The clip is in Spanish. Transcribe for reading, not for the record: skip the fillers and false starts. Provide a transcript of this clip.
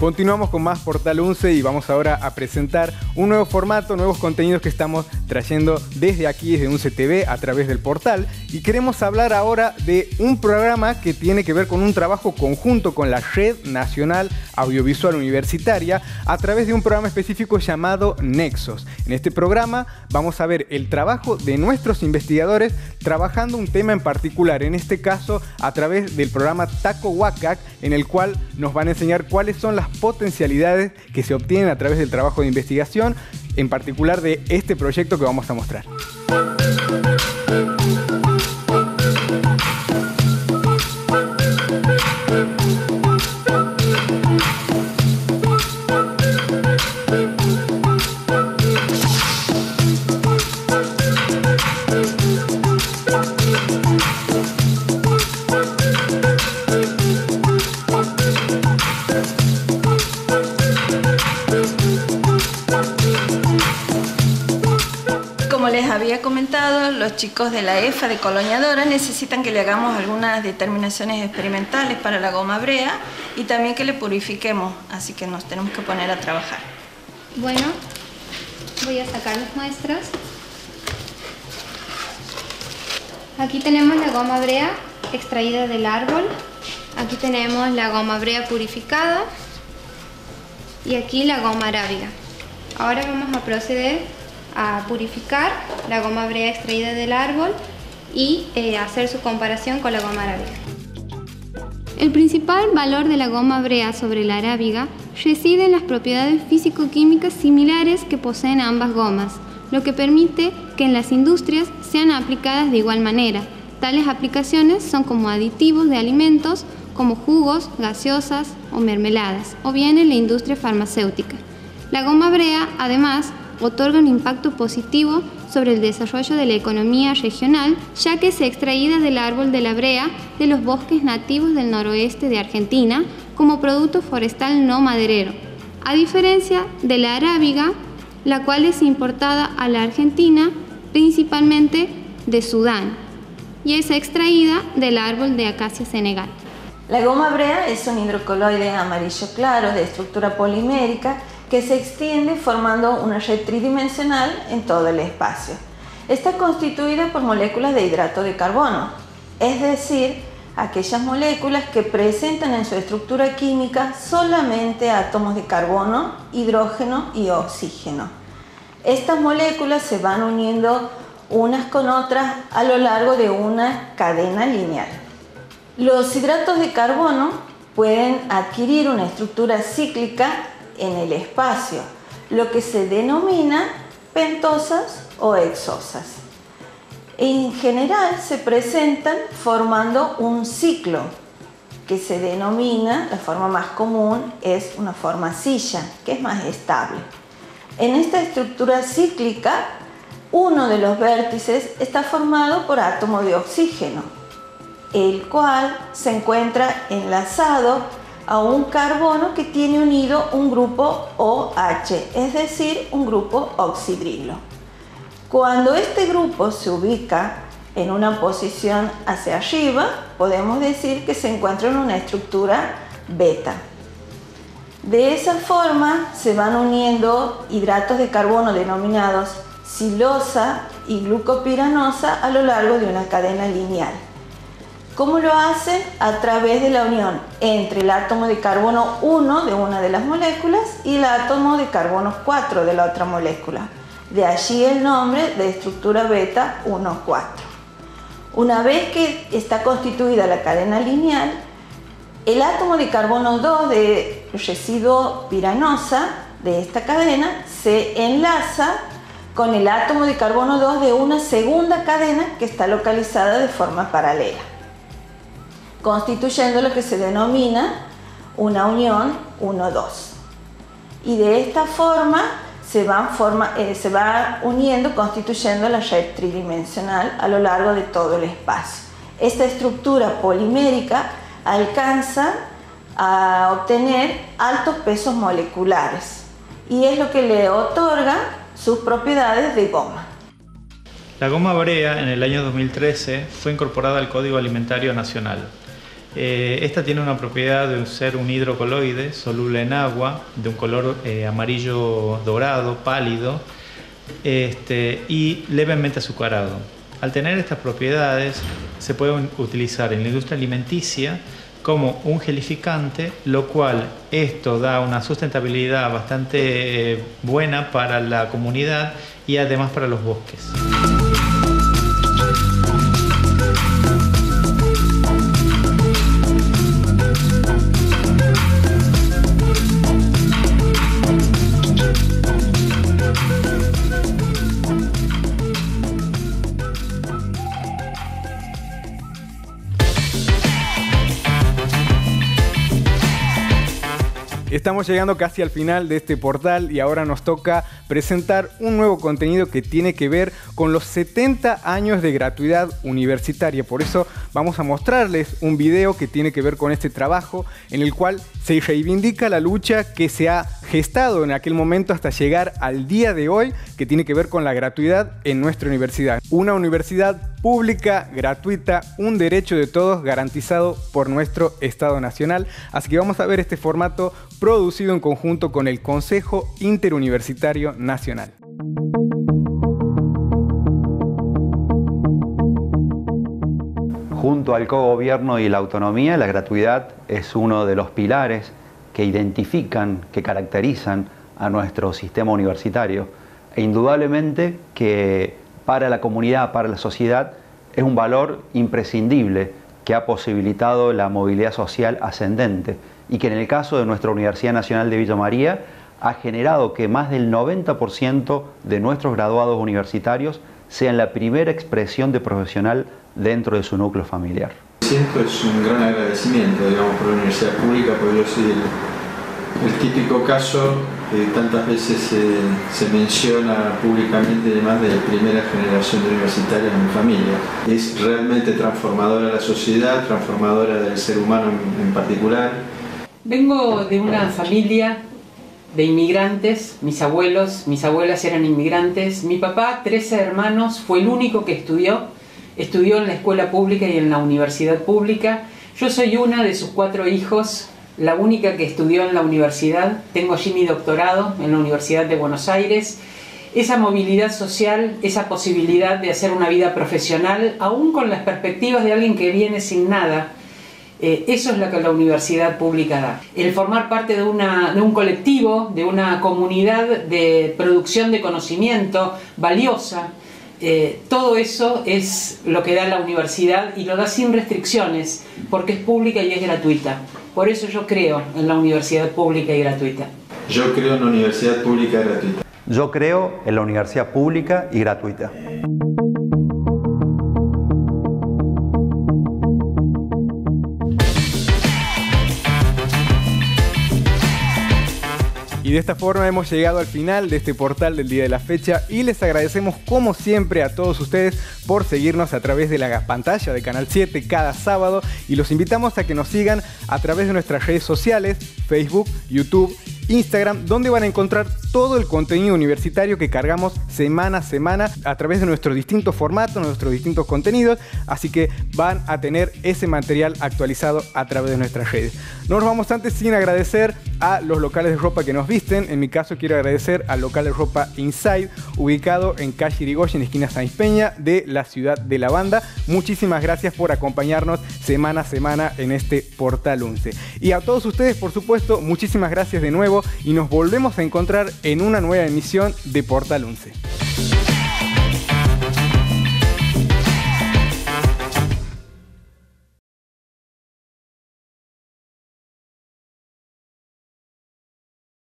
Continuamos con más Portal UNSE y vamos ahora a presentar un nuevo formato, nuevos contenidos que estamos trayendo desde aquí, desde UNSE TV, a través del portal. Y queremos hablar ahora de un programa que tiene que ver con un trabajo conjunto con la Red Nacional Audiovisual Universitaria a través de un programa específico llamado Nexos. En este programa vamos a ver el trabajo de nuestros investigadores trabajando un tema en particular, en este caso a través del programa Takko Waqaq, en el cual nos van a enseñar cuáles son las potencialidades que se obtienen a través del trabajo de investigación, en particular de este proyecto que vamos a mostrar. Los chicos de la EFA de Colonia Dora necesitan que le hagamos algunas determinaciones experimentales para la goma brea y también que le purifiquemos, así que nos tenemos que poner a trabajar. Bueno, voy a sacar las muestras. Aquí tenemos la goma brea extraída del árbol, aquí tenemos la goma brea purificada y aquí la goma arábiga. Ahora vamos a proceder a purificar la goma brea extraída del árbol y hacer su comparación con la goma arábiga. El principal valor de la goma brea sobre la arábiga reside en las propiedades físico-químicas similares que poseen ambas gomas, lo que permite que en las industrias sean aplicadas de igual manera. Tales aplicaciones son como aditivos de alimentos, como jugos, gaseosas o mermeladas, o bien en la industria farmacéutica. La goma brea, además, otorga un impacto positivo sobre el desarrollo de la economía regional, ya que es extraída del árbol de la brea de los bosques nativos del noroeste de Argentina como producto forestal no maderero, a diferencia de la arábiga, la cual es importada a la Argentina principalmente de Sudán y es extraída del árbol de Acacia Senegal. La goma brea es un hidrocoloide amarillo claro de estructura polimérica que se extiende formando una red tridimensional en todo el espacio. Está constituida por moléculas de hidrato de carbono, es decir, aquellas moléculas que presentan en su estructura química solamente átomos de carbono, hidrógeno y oxígeno. Estas moléculas se van uniendo unas con otras a lo largo de una cadena lineal. Los hidratos de carbono pueden adquirir una estructura cíclica en el espacio, lo que se denomina pentosas o exosas. En general se presentan formando un ciclo que se denomina, la forma más común es una forma silla, que es más estable. En esta estructura cíclica, uno de los vértices está formado por átomos de oxígeno, el cual se encuentra enlazado a un carbono que tiene unido un grupo OH, es decir, un grupo oxidrilo. Cuando este grupo se ubica en una posición hacia arriba, podemos decir que se encuentra en una estructura beta. De esa forma se van uniendo hidratos de carbono denominados silosa y glucopiranosa a lo largo de una cadena lineal. ¿Cómo lo hacen? A través de la unión entre el átomo de carbono 1 de una de las moléculas y el átomo de carbono 4 de la otra molécula. De allí el nombre de estructura beta 1,4. Una vez que está constituida la cadena lineal, el átomo de carbono 2 de residuo piranosa de esta cadena se enlaza con el átomo de carbono 2 de una segunda cadena que está localizada de forma paralela, constituyendo lo que se denomina una unión 1-2. Y de esta forma se va uniendo, constituyendo la red tridimensional a lo largo de todo el espacio. Esta estructura polimérica alcanza a obtener altos pesos moleculares, y es lo que le otorga sus propiedades de goma. La goma brea en el año 2013 fue incorporada al Código Alimentario Nacional. Esta tiene una propiedad de ser un hidrocoloide, soluble en agua, de un color amarillo dorado, pálido, y levemente azucarado. Al tener estas propiedades se pueden utilizar en la industria alimenticia como un gelificante, lo cual esto da una sustentabilidad bastante buena para la comunidad y además para los bosques. Estamos llegando casi al final de este portal y ahora nos toca presentar un nuevo contenido que tiene que ver con los 70 años de gratuidad universitaria. Por eso vamos a mostrarles un video que tiene que ver con este trabajo en el cual se reivindica la lucha que se ha gestado en aquel momento hasta llegar al día de hoy, que tiene que ver con la gratuidad en nuestra universidad. Una universidad pública, gratuita, un derecho de todos garantizado por nuestro Estado Nacional. Así que vamos a ver este formato producido en conjunto con el Consejo Interuniversitario Nacional. Junto al cogobierno y la autonomía, la gratuidad es uno de los pilares que identifican, que caracterizan a nuestro sistema universitario. E indudablemente que para la comunidad, para la sociedad, es un valor imprescindible que ha posibilitado la movilidad social ascendente y que en el caso de nuestra Universidad Nacional de Villa María ha generado que más del 90% de nuestros graduados universitarios sean la primera expresión de profesional dentro de su núcleo familiar. Siento es un gran agradecimiento, digamos, por la universidad pública, porque yo soy el típico caso que tantas veces se menciona públicamente, además de la primera generación de universitarios en mi familia. Es realmente transformadora de la sociedad, transformadora del ser humano en particular. Vengo de una familia de inmigrantes, mis abuelas eran inmigrantes. Mi papá, 13 hermanos, fue el único que estudió en la escuela pública y en la universidad pública. Yo soy una de sus 4 hijos, la única que estudió en la universidad. Tengo allí mi doctorado en la Universidad de Buenos Aires. Esa movilidad social, esa posibilidad de hacer una vida profesional, aún con las perspectivas de alguien que viene sin nada, eso es lo que la universidad pública da. El formar parte de un colectivo, de una comunidad de producción de conocimiento valiosa, todo eso es lo que da la universidad y lo da sin restricciones, porque es pública y es gratuita. Por eso yo creo en la universidad pública y gratuita. Yo creo en la universidad pública y gratuita. Yo creo en la universidad pública y gratuita. Y de esta forma hemos llegado al final de este portal del día de la fecha y les agradecemos como siempre a todos ustedes por seguirnos a través de la pantalla de Canal 7 cada sábado y los invitamos a que nos sigan a través de nuestras redes sociales, Facebook, YouTube, Instagram, donde van a encontrar todo el contenido universitario que cargamos semana a semana a través de nuestros distintos formatos, nuestros distintos contenidos, así que van a tener ese material actualizado a través de nuestras redes. No nos vamos antes sin agradecer a los locales de ropa que nos visten. En mi caso quiero agradecer al local de ropa Inside, ubicado en calle Irigoshi, en esquina San Ispeña, de la ciudad de La Banda. Muchísimas gracias por acompañarnos semana a semana en este Portal UNSE. Y a todos ustedes, por supuesto, muchísimas gracias de nuevo y nos volvemos a encontrar en una nueva emisión de Portal UNSE.